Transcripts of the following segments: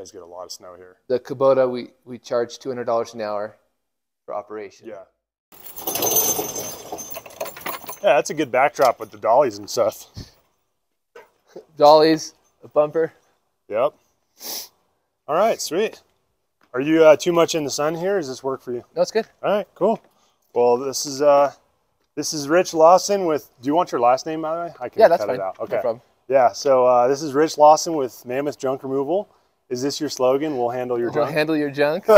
You guys get a lot of snow here. The Kubota, we charge $200 an hour for operation. Yeah. Yeah, that's a good backdrop with the dollies and stuff. Dollies, a bumper. Yep. All right, sweet. Are you too much in the sun here? Does this work for you? No, it's good. All right, cool. Well, this is Rich Lawson with. Do you want your last name, by the way? I can cut it out. Okay. No problem. Yeah. So this is Rich Lawson with Mammoth Junk Removal. Is this your slogan? We'll handle your junk. We'll handle your junk. Come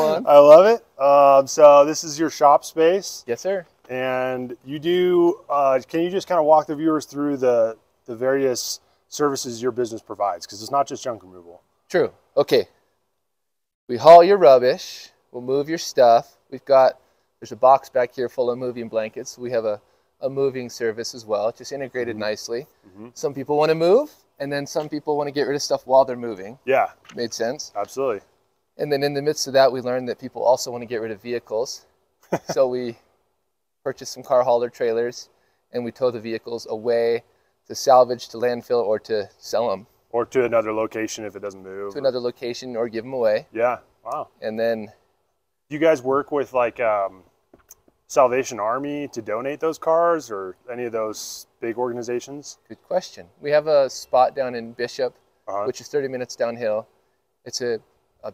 on. I love it. So this is your shop space. Yes, sir. And you do, can you just kind of walk the viewers through the various services your business provides? Because it's not just junk removal. True. Okay. We haul your rubbish. We'll move your stuff. We've got, there's a box back here full of moving blankets. We have a moving service as well. It's just integrated nicely. Mm-hmm. Some people want to move, and then some people want to get rid of stuff while they're moving. Yeah. Made sense. Absolutely. And then in the midst of that, we learned that people also want to get rid of vehicles. So we purchase some car hauler trailers, and we tow the vehicles away to salvage, to landfill, or to sell them. Or to another location if it doesn't move. To another location, or give them away. Yeah, wow. And then... Do you guys work with, like, Salvation Army to donate those cars, or any of those big organizations? Good question. We have a spot down in Bishop, which is 30 minutes downhill. It's a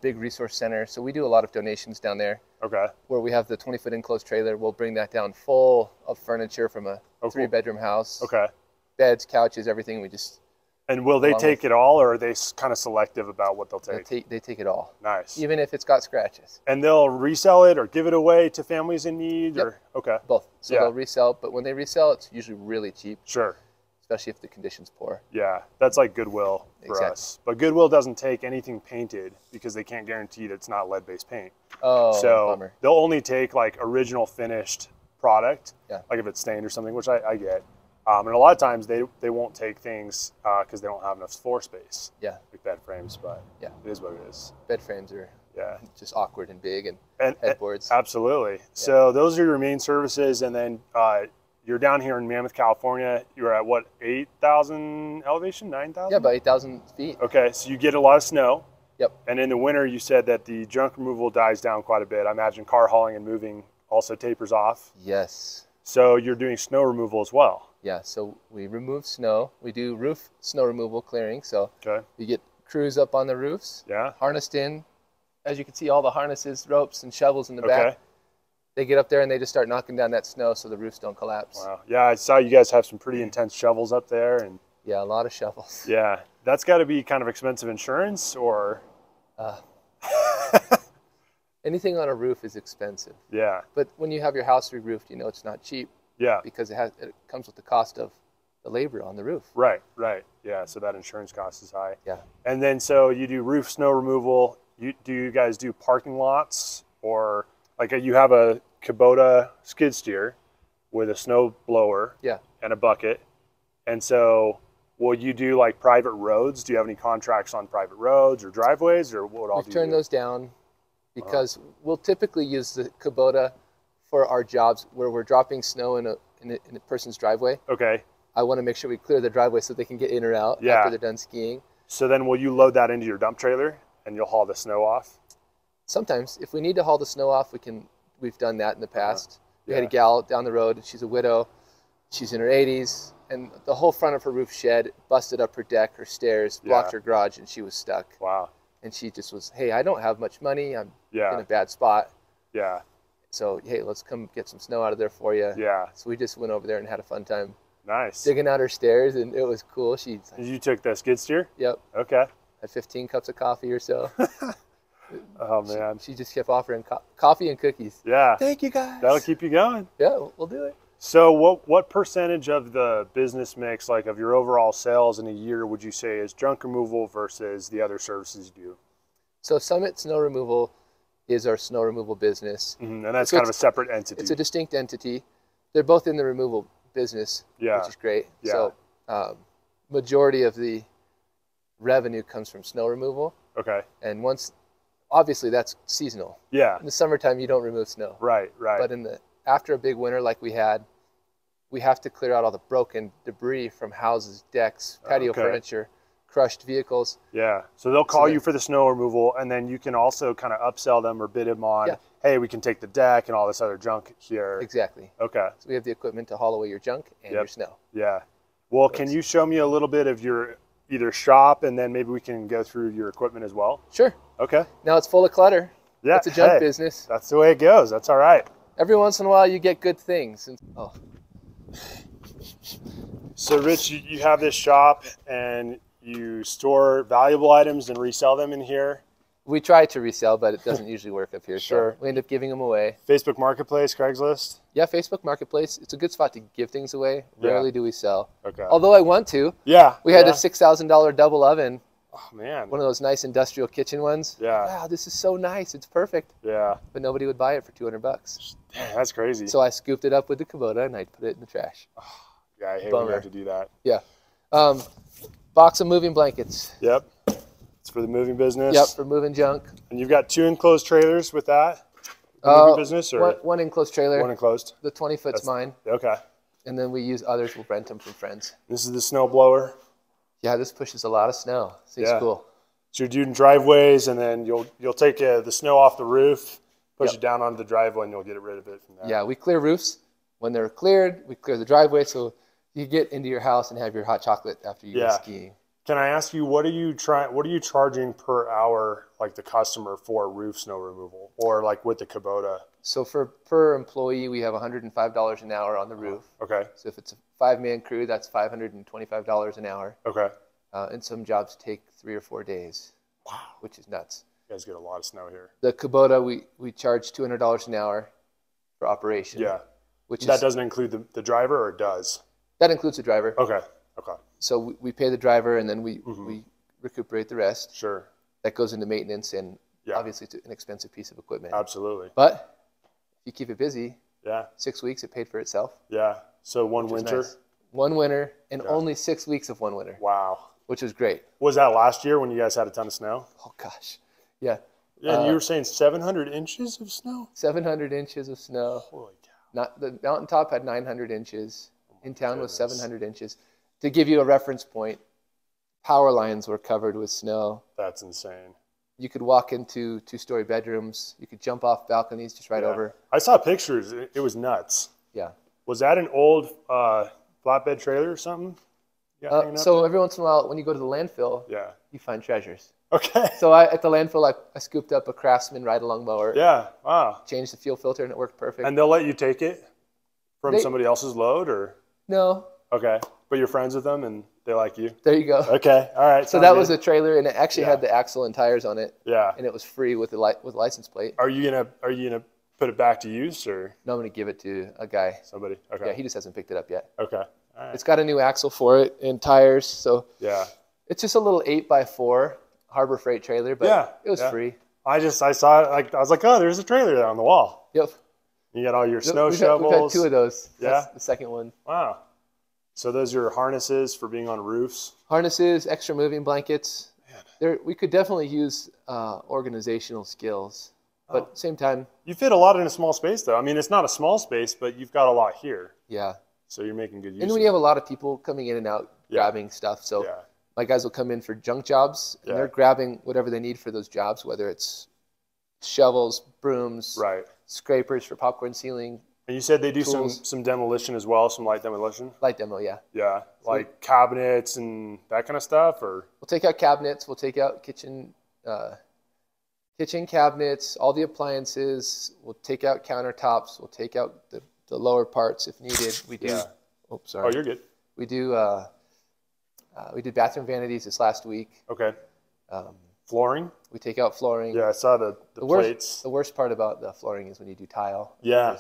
big resource center, so we do a lot of donations down there. Okay. Where we have the 20-foot enclosed trailer, we'll bring that down full of furniture from a three-bedroom house. Okay. Beds, couches, everything. We just. And will they take it all, or are they kind of selective about what they'll take? They take it all. Nice. Even if it's got scratches. And they'll resell it or give it away to families in need, or okay. Both. So they'll resell, but when they resell, it's usually really cheap. Sure. Especially if the condition's poor. Yeah, that's like Goodwill for us. But Goodwill doesn't take anything painted because they can't guarantee that it's not lead-based paint. Oh, so bummer. They'll only take like original finished product, like if it's stained or something, which I get. And a lot of times they won't take things because they don't have enough floor space. Yeah. Like bed frames, but it is what it is. Bed frames are just awkward and big, and headboards. Absolutely. Yeah. So those are your main services, and then you're down here in Mammoth, California. You're at what, 8,000 elevation, 9,000? Yeah, about 8,000 feet. Okay, so you get a lot of snow. Yep. And in the winter, you said that the junk removal dies down quite a bit. I imagine car hauling and moving also tapers off. Yes. So you're doing snow removal as well. Yeah, so we remove snow. We do roof snow removal clearing. So you get crews up on the roofs, harnessed in. As you can see, all the harnesses, ropes, and shovels in the back. They get up there and they just start knocking down that snow so the roofs don't collapse. Wow. Yeah, I saw you guys have some pretty intense shovels up there. And yeah, a lot of shovels. Yeah. That's got to be kind of expensive insurance, or? Anything on a roof is expensive. Yeah. But when you have your house re-roofed, you know it's not cheap. Yeah. Because it comes with the cost of the labor on the roof. Right, right. Yeah, so that insurance cost is high. Yeah. And then so you do roof snow removal. Do you guys do parking lots, or? Like you have a Kubota skid steer with a snow blower and a bucket. And so will you do like private roads? Do you have any contracts on private roads or driveways, or what all do you do? We turn those down because we'll typically use the Kubota for our jobs where we're dropping snow in a person's driveway. Okay. I want to make sure we clear the driveway so they can get in or out after they're done skiing. So then will you load that into your dump trailer and you'll haul the snow off? Sometimes, if we need to haul the snow off, we've done that in the past. We had a gal down the road, and she's a widow. She's in her 80s, and the whole front of her roof shed busted up her deck, her stairs, blocked her garage, and she was stuck. Wow. And she just was, hey, I don't have much money. I'm in a bad spot. Yeah. So, hey, let's come get some snow out of there for you. Yeah. So we just went over there and had a fun time. Nice. Digging out her stairs, and it was cool. You took the skid steer? Yep. Okay. Had 15 cups of coffee or so. Oh man. She just kept offering coffee and cookies. Yeah. Thank you guys. That'll keep you going. Yeah, we'll do it. So what percentage of the business mix, like of your overall sales in a year, would you say is junk removal versus the other services you do? So Summit Snow Removal is our snow removal business. Mm-hmm. And that's so kind of a separate entity. It's a distinct entity. They're both in the removal business, which is great. Yeah. So majority of the revenue comes from snow removal. Okay. And once... Obviously, that's seasonal. Yeah. In the summertime, you don't remove snow. Right, right. But after a big winter like we had, we have to clear out all the broken debris from houses, decks, patio furniture, crushed vehicles. Yeah, so they'll call you for the snow removal, and then you can also kind of upsell them or bid them on, hey, we can take the deck and all this other junk here. Exactly. Okay. So we have the equipment to haul away your junk and your snow. Yeah. Well, can you show me a little bit of your either shop, and then maybe we can go through your equipment as well? Sure. Okay. Now it's full of clutter. Yeah. It's a junk business. That's the way it goes. That's all right. Every once in a while you get good things. And, So Rich, you have this shop and you store valuable items and resell them in here? We try to resell, but it doesn't usually work up here. Sure. So we end up giving them away. Facebook Marketplace, Craigslist? Yeah, Facebook Marketplace. It's a good spot to give things away. Rarely do we sell. Okay. Although I want to. Yeah. We had a $6,000 double oven. Oh, man. One of those nice industrial kitchen ones. Yeah. Wow, this is so nice. It's perfect. Yeah. But nobody would buy it for 200 bucks. Damn, that's crazy. So I scooped it up with the Kubota and I put it in the trash. Oh, yeah, I hate when we have to do that. Yeah. Box of moving blankets. Yep. It's for the moving business. Yep, for moving junk. And you've got two enclosed trailers with that? Moving business? Or one enclosed trailer. One enclosed. The 20-foot's mine. Okay. And then we use others. We'll rent them from friends. This is the snow blower. Yeah, this pushes a lot of snow. Seems cool. So you're doing driveways, and then you'll take the snow off the roof, push it down onto the driveway, and you'll get rid of it from there. Yeah, we clear roofs. When they're cleared, we clear the driveway, so you get into your house and have your hot chocolate after you go skiing. Can I ask you, what are you charging per hour, like the customer, for roof snow removal, or like with the Kubota? So per employee, we have $105 an hour on the roof. Okay. So if it's a 5-man crew, that's $525 an hour. Okay. And some jobs take 3 or 4 days. Wow. Which is nuts. You guys get a lot of snow here. The Kubota, we charge $200 an hour for operation. Yeah. Which that doesn't include the driver, or it does? That includes the driver. Okay. Okay. So we pay the driver, and then we recuperate the rest. Sure. That goes into maintenance, and obviously it's an expensive piece of equipment. Absolutely. But if you keep it busy, 6 weeks, it paid for itself. Yeah. So one winter? Nice. One winter, and only 6 weeks of one winter. Wow. Which was great. Was that last year when you guys had a ton of snow? Oh, gosh. Yeah. Yeah, and you were saying 700 inches of snow? 700 inches of snow. Holy cow. The mountaintop had 900 inches. In town was 700 inches. To give you a reference point, power lines were covered with snow. That's insane. You could walk into 2-story bedrooms. You could jump off balconies just right over. I saw pictures. It was nuts. Yeah. Was that an old flatbed trailer or something? Yeah. So every once in a while, when you go to the landfill, you find treasures. Okay. So at the landfill, I scooped up a Craftsman ride-along mower. Yeah. Wow. Changed the fuel filter, and it worked perfect. And they'll let you take it from somebody else's load, or? No. Okay. But you're friends with them, and they like you. There you go. Okay. All right. So that was a trailer, and it actually had the axle and tires on it. Yeah. And it was free with with license plate. Are you gonna put it back to use, or? No, I'm gonna give it to a guy. Somebody. Okay. Yeah, he just hasn't picked it up yet. Okay. All right. It's got a new axle for it and tires, so. Yeah. It's just a little 8x4 Harbor Freight trailer, but it was free. I saw it, like I was like, oh, there's a trailer there on the wall. Yep. You got all your snow shovels. We've had 2 of those. Yeah. That's the second one. Wow. So those are harnesses for being on roofs? Harnesses, extra moving blankets. We could definitely use organizational skills, but at the same time. You fit a lot in a small space, though. I mean, it's not a small space, but you've got a lot here. Yeah. So you're making good use of it. And we have a lot of people coming in and out, grabbing stuff. So my guys will come in for junk jobs, and they're grabbing whatever they need for those jobs, whether it's shovels, brooms, scrapers for popcorn sealing. And you said they do some demolition as well, some light demolition? Light demo, yeah. Yeah, like cabinets and that kind of stuff, or? We'll take out cabinets, we'll take out kitchen cabinets, all the appliances, we'll take out countertops, we'll take out the lower parts if needed. We do, oops, sorry. Oh, you're good. We did bathroom vanities this last week. Okay. Flooring? We take out flooring. Yeah, I saw the plates. The worst part about the flooring is when you do tile. Yeah.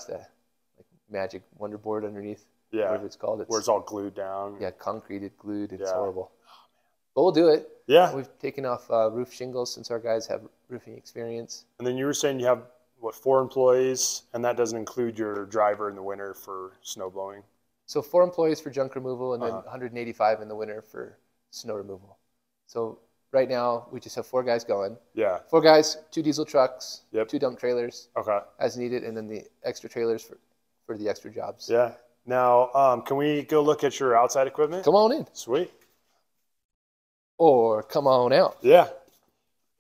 Magic wonder board underneath, whatever it's called. Where it's all glued down. Yeah, concreted, glued. It's horrible. But we'll do it. Yeah. We've taken off roof shingles since our guys have roofing experience. And then you were saying you have, what, 4 employees, and that doesn't include your driver in the winter for snow blowing? So 4 employees for junk removal, and then 185 in the winter for snow removal. So right now, we just have 4 guys going. Yeah. 4 guys, 2 diesel trucks, 2 dump trailers as needed, and then the extra trailers for the extra jobs. Yeah. Now, can we go look at your outside equipment? Come on in. Sweet. or come on out. Yeah.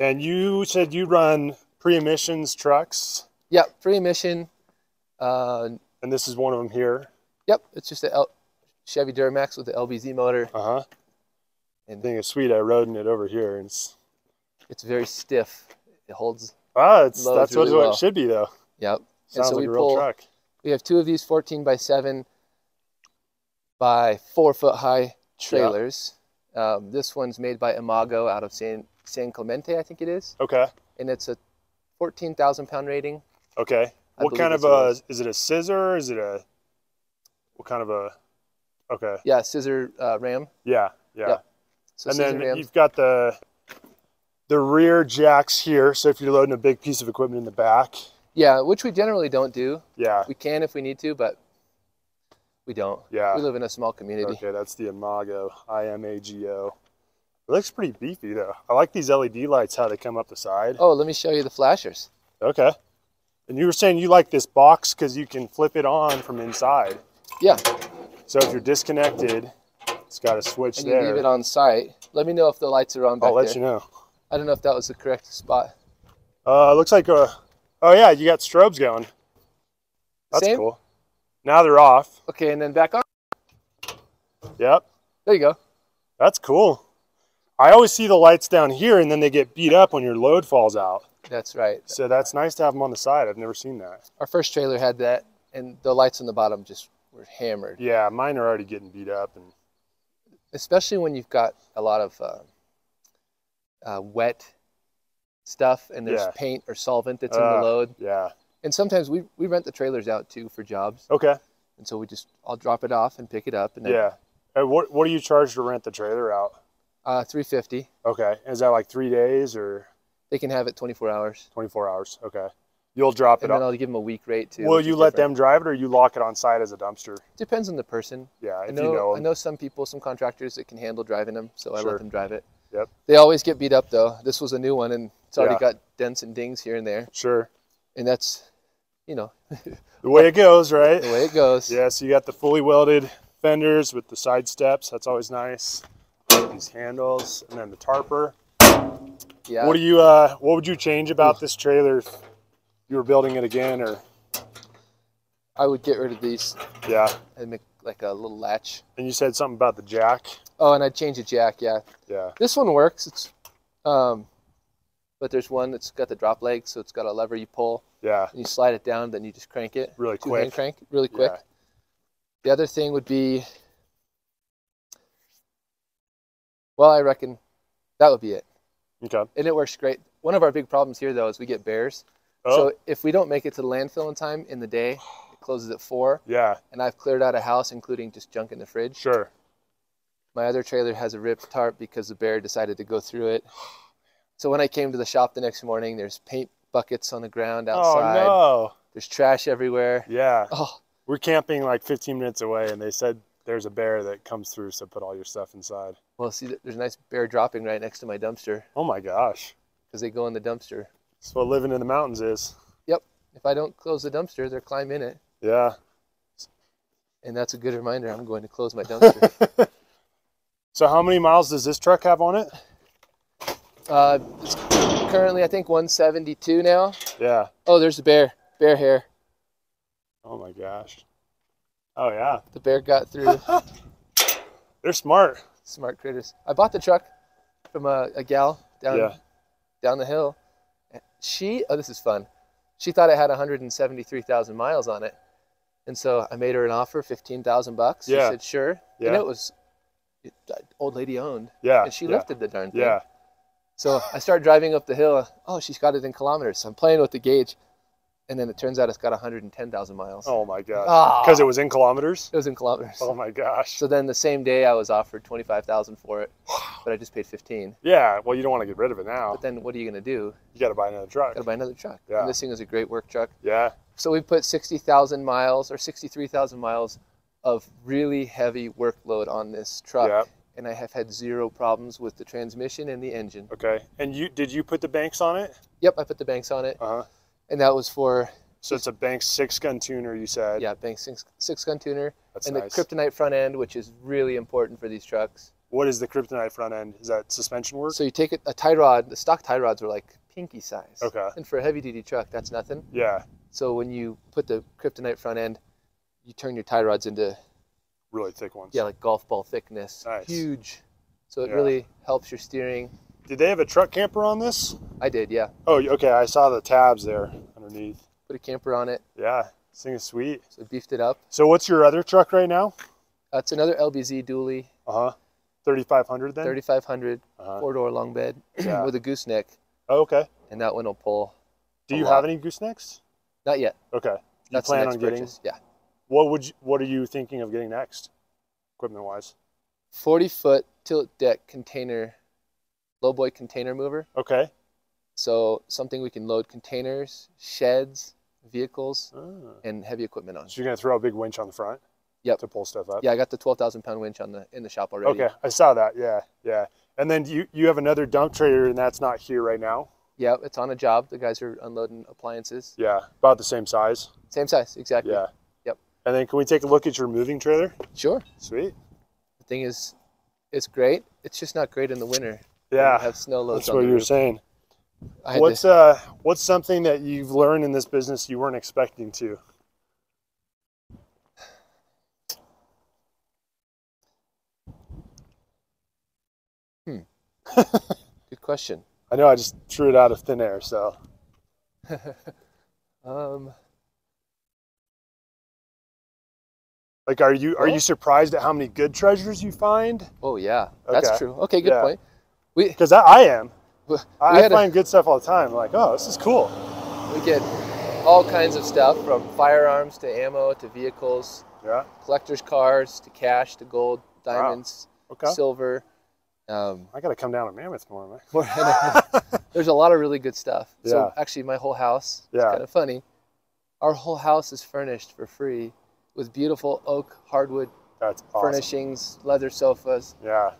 And you said you run pre-emissions trucks? Yep, pre-emission. And this is one of them here? Yep, it's just a Chevy Duramax with the LBZ motor. Uh-huh. And I think it's sweet. I rode in it over here. And it's very stiff. It holds. Ah, that's really what it should be, though. Yep. Sounds so like a real truck. We have two of these 14 by 7 by 4 foot high trailers. Yep. This one's made by Imago out of San Clemente, I think it is. Okay. And it's a 14,000 pound rating. Okay. What kind of a, is it a scissor? Is it a, what kind of a, okay. Yeah, scissor ram. Yeah, yeah. Yep. So and then rams. You've got the rear jacks here. So if you're loading a big piece of equipment in the back. Yeah, which we generally don't do. Yeah. We can if we need to, but we don't. Yeah. We live in a small community. Okay, that's the Imago, I-M-A-G-O. It looks pretty beefy, though. I like these LED lights, how they come up the side. Oh, let me show you the flashers. Okay. And you were saying you like this box because you can flip it on from inside. Yeah. So if you're disconnected, it's got a switch and you there. You leave it on site. Let me know if the lights are on back there. I'll let you know. I don't know if that was the correct spot. Looks like a... Oh, yeah, you got strobes going. That's same? Cool. Now they're off. Okay, and then back on. Yep. There you go. That's cool. I always see the lights down here, and then they get beat up when your load falls out. That's right. So that's nice to have them on the side. I've never seen that. Our first trailer had that, and the lights on the bottom just... We're hammered. Yeah, mine are already getting beat up, and especially when you've got a lot of wet stuff and there's paint or solvent that's in the load. Yeah. And sometimes we rent the trailers out too for jobs. Okay. And so we just I'll drop it off and pick it up. And then, yeah. And what do you charge to rent the trailer out? $350. Okay. Is that like 3 days or? They can have it 24 hours. 24 hours. Okay. You'll drop it off. And then I'll give them a week rate too. Will you let them drive it or you lock it on site as a dumpster? Depends on the person. Yeah, if you know them. I know some people, some contractors that can handle driving them, so I let them drive it. Yep. They always get beat up though. This was a new one and it's already got dents and dings here and there. Sure. And that's, you know. The way it goes, right? The way it goes. Yeah, so you got the fully welded fenders with the side steps. That's always nice. These handles and then the tarper. Yeah. What do you, what would you change about this trailer? You were building it again, or I would get rid of these. Yeah, and make like a little latch. And you said something about the jack. Oh, and I'd change the jack. Yeah. Yeah. This one works. It's, but there's one that's got the drop leg, so it's got a lever you pull. Yeah. And you slide it down, then you just crank it. Really quick. Two-hand crank, really quick. Yeah. The other thing would be, well, I reckon that would be it. Okay. And it works great. One of our big problems here, though, is we get bears. Oh. So if we don't make it to the landfill in time in the day, it closes at 4. Yeah. And I've cleared out a house, including just junk in the fridge. Sure. My other trailer has a ripped tarp because the bear decided to go through it. So when I came to the shop the next morning, there's paint buckets on the ground outside. Oh, no. There's trash everywhere. Yeah. Oh. We're camping like 15 minutes away, and they said there's a bear that comes through, so put all your stuff inside. Well, see, there's a nice bear dropping right next to my dumpster. Oh, my gosh. Because they go in the dumpster. That's what living in the mountains is. Yep. If I don't close the dumpster, they'll climb in it. Yeah. And that's a good reminder. I'm going to close my dumpster. So how many miles does this truck have on it? It's currently, I think, 172 now. Yeah. Oh, there's the bear. Bear hair. Oh, my gosh. Oh, yeah. The bear got through. They're smart. Smart critters. I bought the truck from a gal down the hill. She, oh, this is fun. She thought it had 173,000 miles on it. And so I made her an offer, 15,000 bucks. Yeah. She said, sure. Yeah. And it old lady owned. Yeah. And she lifted the darn thing. Yeah. So I started driving up the hill. Oh, she's got it in kilometers. So I'm playing with the gauge. And then it turns out it's got 110,000 miles. Oh my gosh. Because it was in kilometers? It was in kilometers. Oh my gosh. So then the same day I was offered 25,000 for it, but I just paid 15. Yeah, well you don't want to get rid of it now. But then what are you going to do? You got to buy another truck. Got to buy another truck. Yeah. And this thing is a great work truck. Yeah. So we put 60,000 miles or 63,000 miles of really heavy workload on this truck. Yeah. And I have had zero problems with the transmission and the engine. Okay. And did you put the Banks on it? Yep, I put the Banks on it. Uh-huh. And that was for... So it's a Banks 6-gun tuner, you said? Yeah, Banks 6-gun tuner. That's nice. And the Kryptonite front end, which is really important for these trucks. What is the Kryptonite front end? Is that suspension work? So you take a tie rod. The stock tie rods are like pinky size. Okay. And for a heavy duty truck, that's nothing. Yeah. So when you put the Kryptonite front end, you turn your tie rods into really thick ones. Yeah, like golf ball thickness. Nice. Huge. So it really helps your steering. Did they have a truck camper on this? I did, yeah. Oh, okay. I saw the tabs there underneath. Put a camper on it. Yeah. This thing is sweet. So I beefed it up. So what's your other truck right now? It's another LBZ dually. Uh-huh. 3500 then? 3500, four-door long bed with a gooseneck. Oh, okay. And that one will pull. Do you have any goosenecks? Not yet. Okay. You plan on getting? Yeah. What are you thinking of getting next, equipment-wise? 40-foot tilt deck container, lowboy container mover. Okay. So something we can load containers, sheds, vehicles, and heavy equipment on. So you're gonna throw a big winch on the front? Yep. To pull stuff up. Yeah, I got the 12,000-pound winch on in the shop already. Okay, I saw that. Yeah, yeah. And then you have another dump trailer, and that's not here right now. Yeah, it's on a job. The guys are unloading appliances. Yeah, about the same size. Same size, exactly. Yeah. Yep. And then can we take a look at your moving trailer? Sure. Sweet. The thing is, it's great. It's just not great in the winter. Yeah. Have snow loads. That's what you were saying. What's something that you've learned in this business you weren't expecting to? Good question. I know I just threw it out of thin air, so. Like, are you surprised at how many good treasures you find? Oh yeah, that's true. Okay, good point. Because I am. I find good stuff all the time. I'm like, oh, this is cool. We get all kinds of stuff, from firearms to ammo to vehicles, collector's cars to cash to gold, diamonds, silver. I got to come down to Mammoth more, man. There's a lot of really good stuff. Yeah. So actually my whole house, it's kind of funny. Our whole house is furnished for free with beautiful oak hardwood furnishings, leather sofas. Yeah.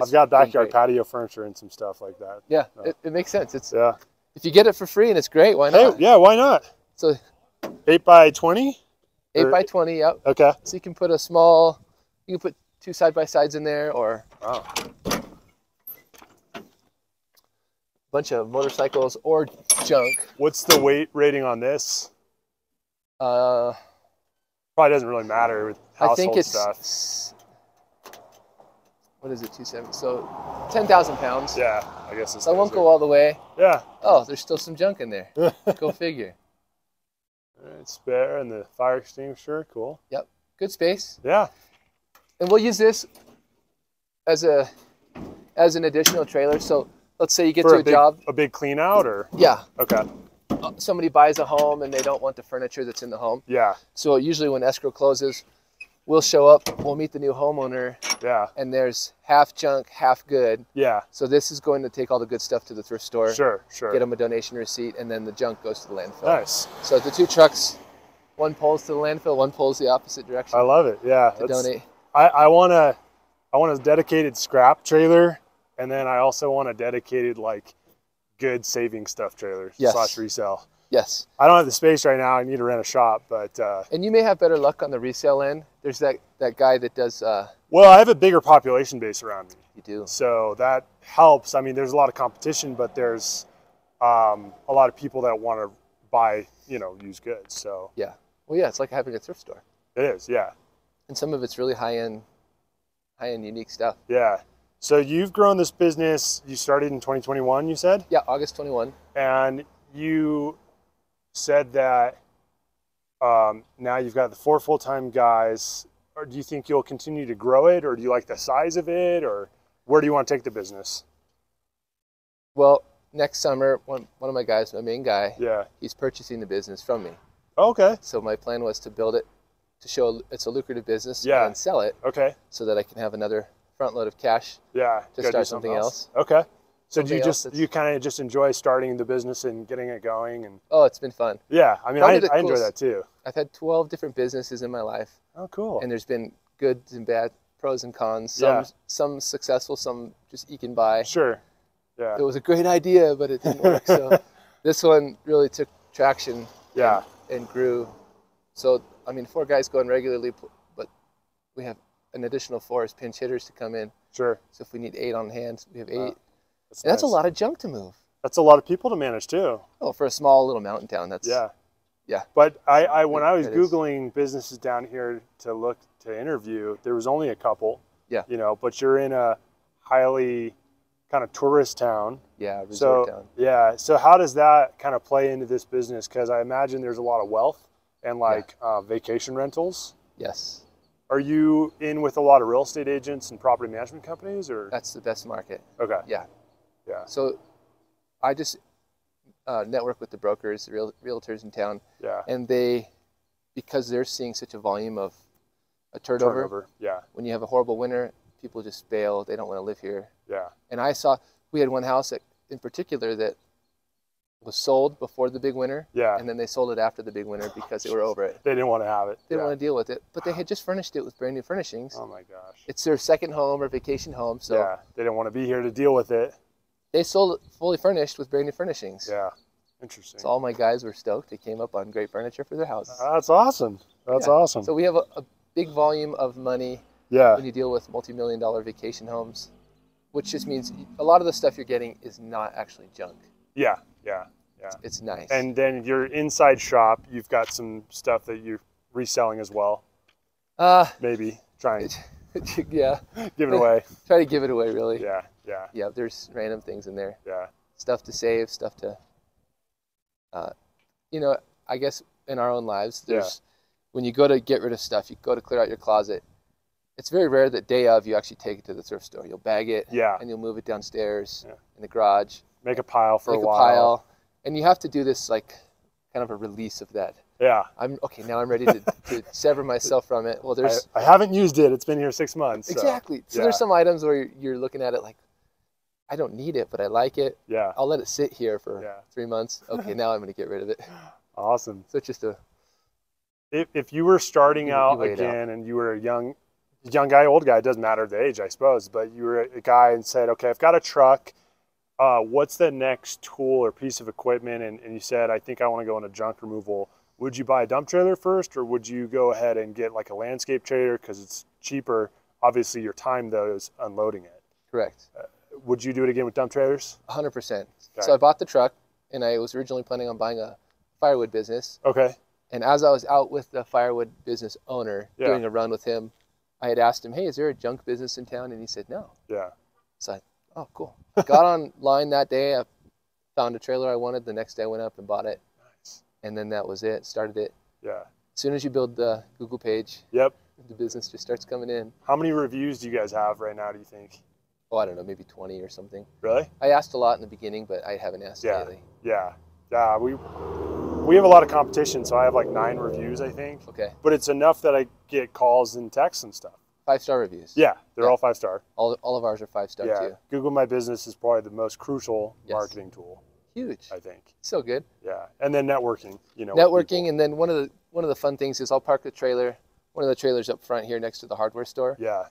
I've got backyard patio furniture and some stuff like that. Yeah. So. It makes sense. It's if you get it for free and it's great, why not? Hey, yeah. Why not? So 8 by 20, 8 by 20. Yep. Okay. So you can put a small, you can put two side-by-sides in there, or a bunch of motorcycles or junk. What's the weight rating on this? Probably doesn't really matter with household stuff. What is it, 270? So 10,000 pounds. Yeah, I guess it's. So I won't go all the way. Yeah. Oh, there's still some junk in there. Go figure. All right, spare and the fire extinguisher. Cool. Yep. Good space. Yeah. And we'll use this as an additional trailer. So let's say you get to a job. A big clean out, or? Yeah. Okay. Somebody buys a home and they don't want the furniture that's in the home. Yeah. So usually when escrow closes, we'll show up, we'll meet the new homeowner. Yeah. And there's half junk, half good. Yeah. So this is going to take all the good stuff to the thrift store. Sure, sure. Get them a donation receipt, and then the junk goes to the landfill. Nice. So the two trucks, one pulls to the landfill, one pulls the opposite direction. I love it. Yeah. To donate. I want a dedicated scrap trailer, and then I also want a dedicated, like, good saving stuff trailer slash resale. Yes. I don't have the space right now. I need to rent a shop, but and you may have better luck on the resale end. There's that guy that does. Well, I have a bigger population base around me. You do. So that helps. I mean, there's a lot of competition, but there's a lot of people that want to buy, you know, used goods. So yeah. Well, yeah, it's like having a thrift store. It is. Yeah. And some of it's really high-end unique stuff. Yeah. So you've grown this business. You started in 2021, you said? Yeah, August 21. And you said that now you've got the 4 full-time guys. Or do you think you'll continue to grow it, or do you like the size of it, or where do you want to take the business? Well, next summer, one of my guys, my main guy, he's purchasing the business from me. Oh, okay. So my plan was to build it to show it's a lucrative business and sell it, so that I can have another front load of cash to start something else. Okay. So do you you kind of just enjoy starting the business and getting it going? And oh, it's been fun. Yeah, I mean, I enjoy that too. I've had 12 different businesses in my life. Oh, cool. And there's been good and bad, pros and cons. Some successful, some just eking by. Sure. Yeah. It was a great idea, but it didn't work. So this one really took traction. Yeah. And grew. So I mean, 4 guys going regularly, but we have an additional 4 as pinch hitters to come in. Sure. So if we need 8 on hand, we have 8. That's nice. A lot of junk to move. That's a lot of people to manage too. Oh, for a small little mountain town, that's... Yeah. Yeah. But when I was Googling businesses down here to look to interview, there was only a couple. Yeah. You know, but you're in a highly kind of tourist town. Yeah, resort town. Yeah. So how does that kind of play into this business? Because I imagine there's a lot of wealth and like vacation rentals. Yes. Are you in with a lot of real estate agents and property management companies, or? That's the best market. Okay. Yeah. Yeah. So I just network with the brokers, the realtors in town. Yeah. And they, because they're seeing such a volume of a turnover. Yeah. When you have a horrible winter, people just bail. They don't want to live here. Yeah. And I saw, we had one house that, in particular, that was sold before the big winter. Yeah. And then they sold it after the big winter because they were over it. They didn't want to have it. They didn't want to deal with it. But they had just furnished it with brand new furnishings. Oh my gosh. It's their second home or vacation home. So yeah. They didn't want to be here to deal with it. They sold it fully furnished with brand new furnishings. Yeah. Interesting. So all my guys were stoked. They came up on great furniture for their houses. That's awesome. That's awesome. So we have a big volume of money when you deal with multi-million-dollar vacation homes, which just means a lot of the stuff you're getting is not actually junk. Yeah, yeah, yeah. It's nice. And then your inside shop, you've got some stuff that you're reselling as well. Maybe trying. Yeah. Give it away. Try to give it away, really. Yeah, yeah. Yeah, there's random things in there. Yeah. Stuff to save, stuff to, you know, I guess in our own lives, there's when you go to get rid of stuff, you go to clear out your closet. It's very rare that day of you actually take it to the thrift store. You'll bag it and you'll move it downstairs in the garage. Make a pile for a while. Make a pile. And you have to do this like kind of a release of that. Yeah. I'm okay, now I'm ready to sever myself from it. Well, there's... I haven't used it. It's been here 6 months. So. Exactly. So there's some items where you're looking at it like, I don't need it, but I like it. Yeah. I'll let it sit here for 3 months. Okay, now I'm going to get rid of it. Awesome. So it's just a... If you were starting out again and you were a young guy, old guy, it doesn't matter the age, I suppose, but you were a guy and said, okay, I've got a truck. What's the next tool or piece of equipment? And you said, I think I want to go into junk removal. Would you buy a dump trailer first, or would you go ahead and get like a landscape trailer because it's cheaper? Obviously, your time, though, is unloading it. Correct. Would you do it again with dump trailers? 100%. Okay. So I bought the truck, and I was originally planning on buying a firewood business. Okay. And as I was out with the firewood business owner doing a run with him, I had asked him, hey, is there a junk business in town? And he said, no. Yeah. So I, oh, cool. Got online that day. I found a trailer I wanted. The next day I went up and bought it. And then that was it. Started it. Yeah. As soon as you build the Google page, the business just starts coming in. How many reviews do you guys have right now, do you think? Oh, I don't know, maybe 20 or something. Really? I asked a lot in the beginning, but I haven't asked lately. Yeah. Yeah. We have a lot of competition, so I have like 9 reviews, I think. Okay. But it's enough that I get calls and texts and stuff. 5-star reviews. Yeah, they're all 5-star. All of ours are 5-star too. Google My Business is probably the most crucial marketing tool. Huge, I think. So good. Yeah, and then networking, you know. Networking, and then one of the fun things is I'll park the trailer, one of the trailers up front here next to the hardware store. Yeah.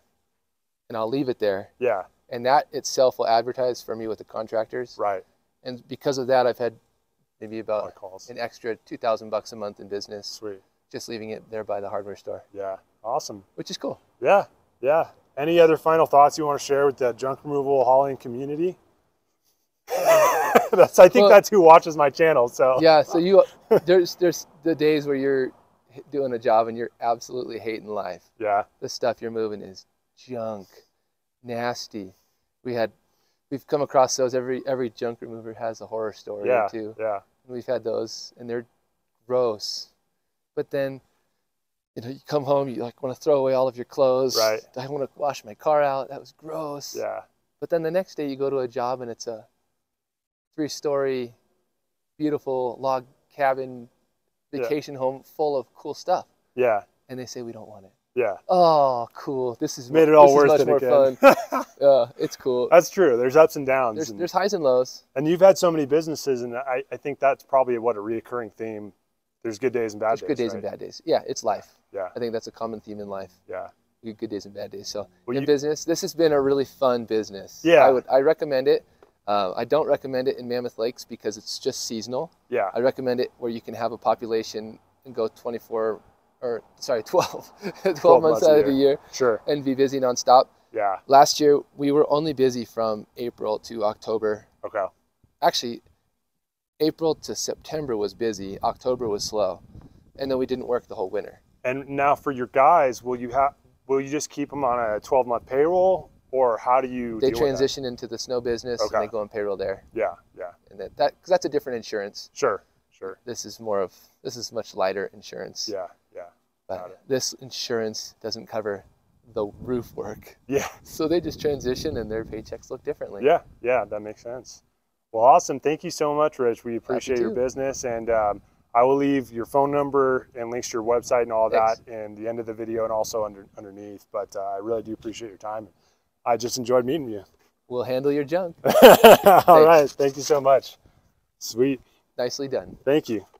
And I'll leave it there. Yeah. And that itself will advertise for me with the contractors. Right. And because of that, I've had maybe about an extra $2,000 a month in business. Sweet. Just leaving it there by the hardware store. Yeah. Awesome. Which is cool. Yeah. Yeah. Any other final thoughts you want to share with the junk removal hauling community? I think that's who watches my channel. So yeah, so you there's the days where you're doing a job and you're absolutely hating life. Yeah, the stuff you're moving is junk, nasty. We've come across those. Every junk remover has a horror story or two. Yeah, and we've had those, and they're gross. But then, you know, you come home, you like want to throw away all of your clothes. Right. I want to wash my car out. That was gross. Yeah. But then the next day you go to a job and it's a 3-story, beautiful log cabin, vacation home full of cool stuff. Yeah. And they say, we don't want it. Yeah. Oh, cool. This is made it all worth it again. It's cool. That's true. There's ups and downs. There's highs and lows. And you've had so many businesses, and I think that's probably what a reoccurring theme. There's good days and bad days. There's good days and bad days. Yeah, it's life. Yeah. I think that's a common theme in life. Yeah. Good days and bad days. So in business, this has been a really fun business. Yeah. I recommend it. I don't recommend it in Mammoth Lakes because it's just seasonal. Yeah. I recommend it where you can have a population and go 12 months out of the year. Sure. And be busy nonstop. Yeah. Last year, we were only busy from April to October. Okay. Actually, April to September was busy. October was slow. And then we didn't work the whole winter. And now for your guys, will you just keep them on a 12-month payroll? Or how do you deal transition with that? Into the snow business, okay. And they go on payroll there. Yeah, yeah. And because that's a different insurance. Sure, sure. This is much lighter insurance. Yeah, yeah. But this insurance doesn't cover the roof work. Yeah. So they just transition and their paychecks look differently. Yeah, yeah, that makes sense. Well, awesome. Thank you so much, Rich. We appreciate your business. And I will leave your phone number and links to your website and all that in the end of the video and also underneath. But I really do appreciate your time. I just enjoyed meeting you. We'll handle your junk. All right. Thank you so much. Sweet. Nicely done. Thank you.